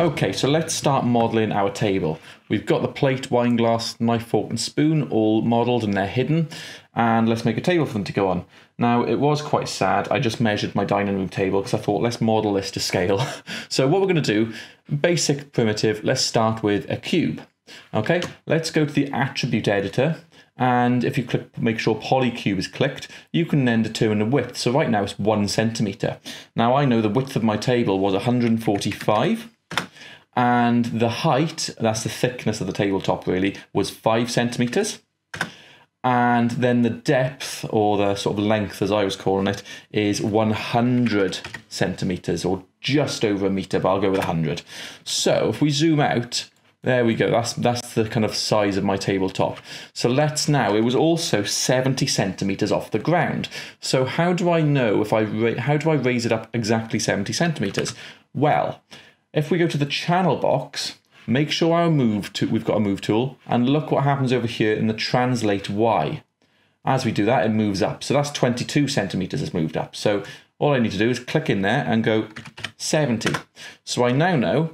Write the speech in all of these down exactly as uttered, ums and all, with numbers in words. Okay, so let's start modeling our table. We've got the plate, wine glass, knife, fork and spoon all modeled and they're hidden. And let's make a table for them to go on. Now, it was quite sad. I just measured my dining room table because I thought, let's model this to scale. So what we're going to do, basic primitive, let's start with a cube. Okay, let's go to the attribute editor. And if you click, make sure polycube is clicked, you can then determine the width. So right now it's one centimeter. Now I know the width of my table was one hundred forty-five. And the height, that's the thickness of the tabletop really, was five centimeters. And then the depth, or the sort of length as I was calling it, is one hundred centimeters, or just over a meter, but I'll go with one hundred. So if we zoom out, there we go, that's, that's the kind of size of my tabletop. So let's now, it was also seventy centimetres off the ground. So how do I know, if I how do I raise it up exactly seventy centimetres? Well, if we go to the channel box, make sure our move to, we've got a move tool, and look what happens over here in the translate Y. As we do that, it moves up. So that's twenty-two centimetres has moved up. So all I need to do is click in there and go seventy. So I now know,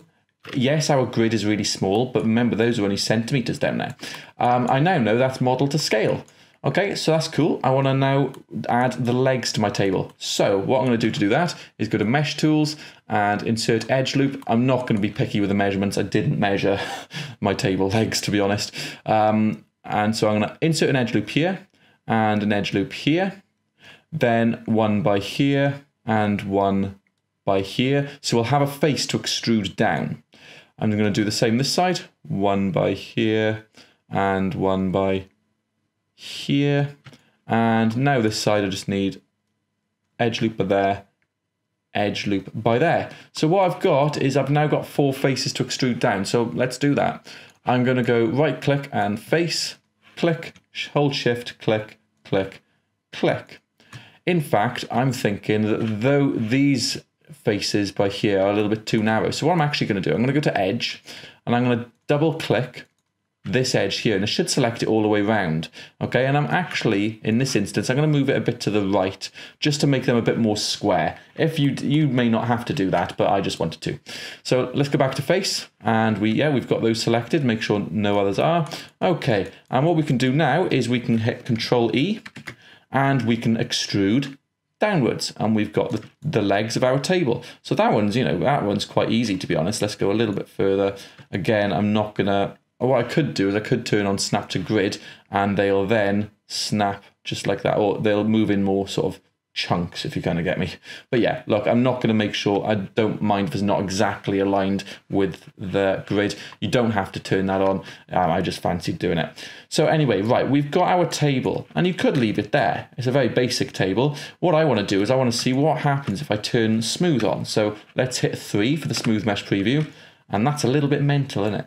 yes, our grid is really small, but remember those are only centimeters down there. Um, I now know that's model to scale. Okay, so that's cool. I want to now add the legs to my table. So what I'm going to do to do that is go to Mesh Tools and insert edge loop. I'm not going to be picky with the measurements. I didn't measure my table legs, to be honest. Um, and so I'm going to insert an edge loop here and an edge loop here, then one by here and one by here. So we'll have a face to extrude down. I'm going to do the same this side, one by here and one by here. And now this side, I just need edge loop by there, edge loop by there. So what I've got is I've now got four faces to extrude down. So let's do that. I'm going to go right click and face, click, hold shift, click, click, click. In fact, I'm thinking that though these faces by here are a little bit too narrow. So what I'm actually going to do, I'm going to go to edge and I'm going to double click this edge here and it should select it all the way around. Okay, and I'm actually, in this instance, I'm going to move it a bit to the right just to make them a bit more square. If you, you may not have to do that, but I just wanted to. So let's go back to face and we, yeah, we've got those selected. Make sure no others are. Okay, and what we can do now is we can hit Control E and we can extrude downwards, and we've got the, the legs of our table. So that one's, you know, that one's quite easy, to be honest. Let's go a little bit further. Again, I'm not gonna, what I could do is I could turn on snap to grid and they'll then snap just like that, or they'll move in more sort of chunks, if you kind of get me. But yeah, look, I'm not gonna make sure, I don't mind if it's not exactly aligned with the grid. You don't have to turn that on. Um, I just fancied doing it. So anyway, right, we've got our table and you could leave it there. It's a very basic table. What I wanna do is I wanna see what happens if I turn smooth on. So let's hit three for the smooth mesh preview. And that's a little bit mental, isn't it?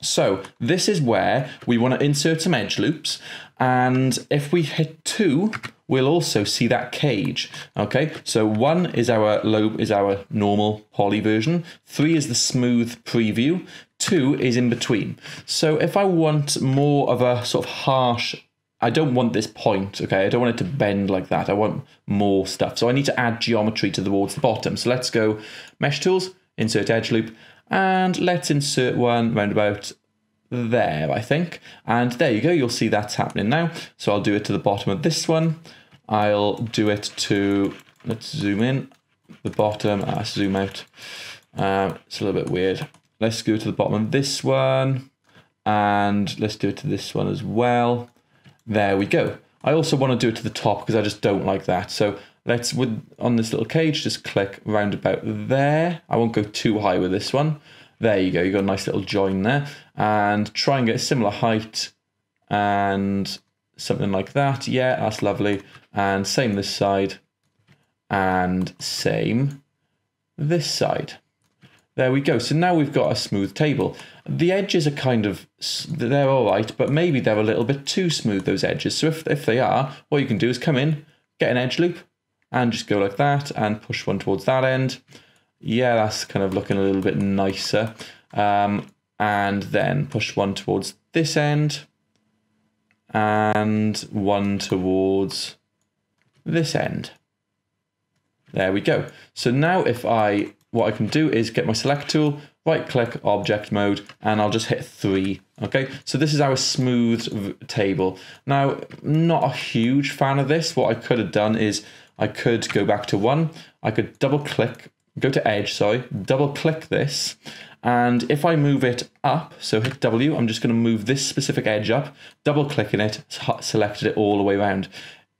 So this is where we want to insert some edge loops. And if we hit two, we'll also see that cage. Okay, so one is our low, is our normal poly version. Three is the smooth preview. Two is in between. So if I want more of a sort of harsh, I don't want this point, okay? I don't want it to bend like that. I want more stuff. So I need to add geometry to towards the bottom. So let's go Mesh Tools, insert edge loop. And let's insert one round about there, I think. And there you go, you'll see that's happening now. So I'll do it to the bottom of this one. I'll do it to, let's zoom in, the bottom, ah, zoom out. Um, it's a little bit weird. Let's go to the bottom of this one. And let's do it to this one as well. There we go. I also want to do it to the top because I just don't like that. So let's, with, on this little cage, just click round about there. I won't go too high with this one. There you go, you've got a nice little join there. And try and get a similar height and something like that. Yeah, that's lovely. And same this side and same this side. There we go. So now we've got a smooth table. The edges are kind of, they're all right, but maybe they're a little bit too smooth, those edges. So if, if they are, what you can do is come in, get an edge loop, and just go like that and push one towards that end. Yeah, that's kind of looking a little bit nicer. Um, and then push one towards this end and one towards this end. There we go. So now if I, what I can do is get my select tool, right click, object mode, and I'll just hit three. Okay, so this is our smoothed table. Now, not a huge fan of this. What I could have done is I could go back to one, I could double click, go to edge, sorry, double click this. And if I move it up, so hit W, I'm just going to move this specific edge up, double clicking it, selected it all the way around.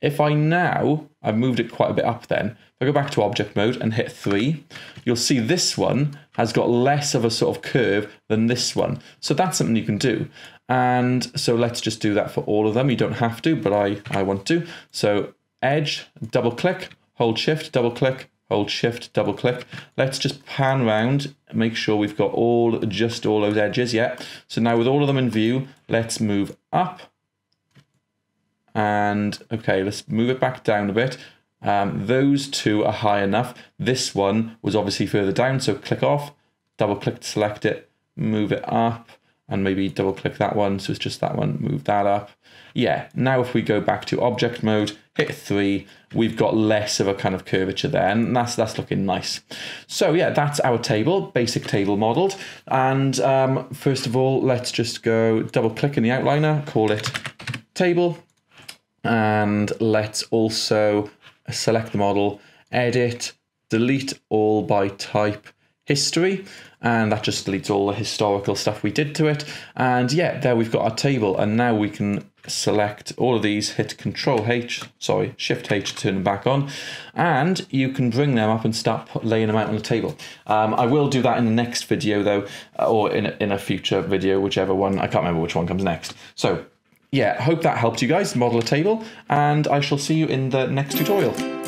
If I now, I've moved it quite a bit up then, if I go back to object mode and hit three, you'll see this one has got less of a sort of curve than this one. So that's something you can do. And so let's just do that for all of them. You don't have to, but I, I want to. So edge, double click, hold shift, double click, hold shift, double click. Let's just pan round, make sure we've got all, just all those edges, yeah. So now with all of them in view, let's move up. And okay, let's move it back down a bit. Um, those two are high enough. This one was obviously further down, so click off, double click to select it, move it up, and maybe double click that one, so it's just that one, move that up. Yeah, now if we go back to object mode, hit three, we've got less of a kind of curvature there, and that's that's looking nice. So yeah, that's our table, basic table modeled. And um, first of all, let's just go double click in the outliner, call it table, and let's also select the model, edit, delete all by type, history, and that just deletes all the historical stuff we did to it. And yeah, there we've got our table, and now we can select all of these, hit Control H, sorry, Shift H to turn them back on, and you can bring them up and start laying them out on the table. Um, I will do that in the next video though, or in a, in a future video, whichever one, I can't remember which one comes next. So yeah, hope that helped you guys model a table, and I shall see you in the next tutorial.